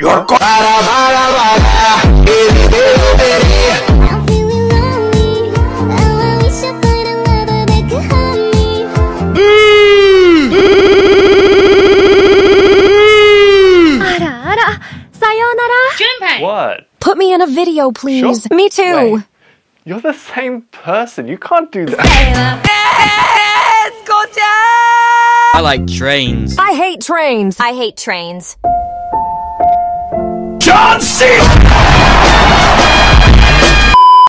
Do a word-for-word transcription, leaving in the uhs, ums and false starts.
your co- Para, para, para, baby, baby, baby. I'm feeling lonely. Oh, I wish I find a lover that could help me. Ara, ara, sayonara. Junpei! What? Put me in a video, please. Sure. Me too. Wait. You're the same person. You can't do that. Yes, gotcha! I like trains. I hate trains. I hate trains. John C.